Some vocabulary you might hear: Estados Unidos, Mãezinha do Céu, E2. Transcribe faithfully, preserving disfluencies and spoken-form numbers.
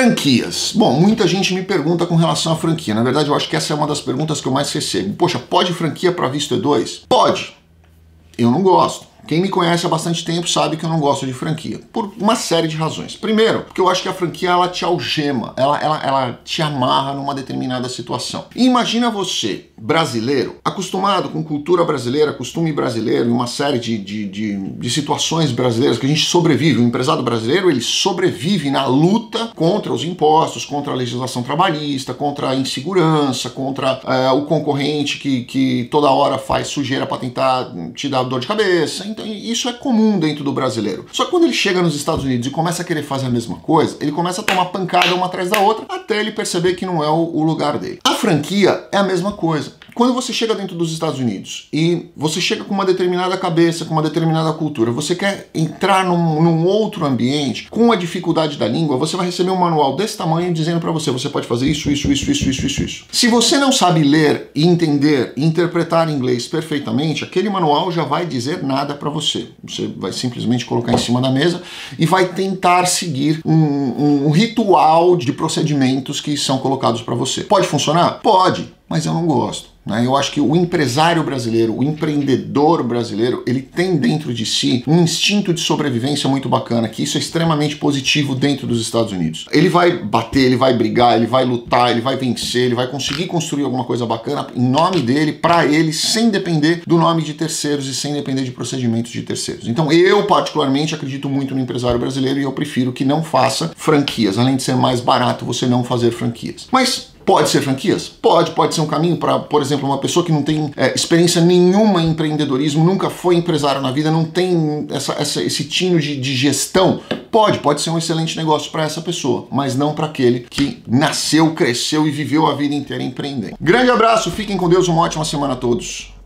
Franquias. Bom, muita gente me pergunta com relação à franquia. Na verdade, eu acho que essa é uma das perguntas que eu mais recebo. Poxa, pode franquia para visto E dois? Pode. Eu não gosto. Quem me conhece há bastante tempo sabe que eu não gosto de franquia, por uma série de razões. Primeiro, porque eu acho que a franquia ela te algema, ela, ela, ela te amarra numa determinada situação. E imagina você, brasileiro, acostumado com cultura brasileira, costume brasileiro, uma série de, de, de, de situações brasileiras que a gente sobrevive. O empresário brasileiro, ele sobrevive na luta contra os impostos, contra a legislação trabalhista, contra a insegurança, contra é, o concorrente que, que toda hora faz sujeira para tentar te dar dor de cabeça. Então, isso é comum dentro do brasileiro. Só que quando ele chega nos Estados Unidos e começa a querer fazer a mesma coisa, ele começa a tomar pancada uma atrás da outra até ele perceber que não é o, o lugar dele. A franquia é a mesma coisa. Quando você chega dentro dos Estados Unidos e você chega com uma determinada cabeça, com uma determinada cultura, você quer entrar num, num outro ambiente, com a dificuldade da língua, você vai receber um manual desse tamanho dizendo pra você, você pode fazer isso, isso, isso, isso, isso, isso, isso. Se você não sabe ler, entender, interpretar inglês perfeitamente, aquele manual já vai dizer nada pra você. Você vai simplesmente colocar em cima da mesa e vai tentar seguir um, um ritual de procedimentos que são colocados pra você. Pode funcionar? Pode, mas eu não gosto. Eu acho que o empresário brasileiro, o empreendedor brasileiro, ele tem dentro de si um instinto de sobrevivência muito bacana, que isso é extremamente positivo dentro dos Estados Unidos. Ele vai bater, ele vai brigar, ele vai lutar, ele vai vencer, ele vai conseguir construir alguma coisa bacana em nome dele, pra ele, sem depender do nome de terceiros e sem depender de procedimentos de terceiros. Então eu, particularmente, acredito muito no empresário brasileiro e eu prefiro que não faça franquias. Além de ser mais barato você não fazer franquias. Mas pode ser franquias? Pode, pode ser um caminho para, por exemplo, uma pessoa que não tem é, experiência nenhuma em empreendedorismo, nunca foi empresário na vida, não tem essa, essa, esse tino de, de gestão. Pode, pode ser um excelente negócio para essa pessoa, mas não para aquele que nasceu, cresceu e viveu a vida inteira empreendendo. Grande abraço, fiquem com Deus, uma ótima semana a todos.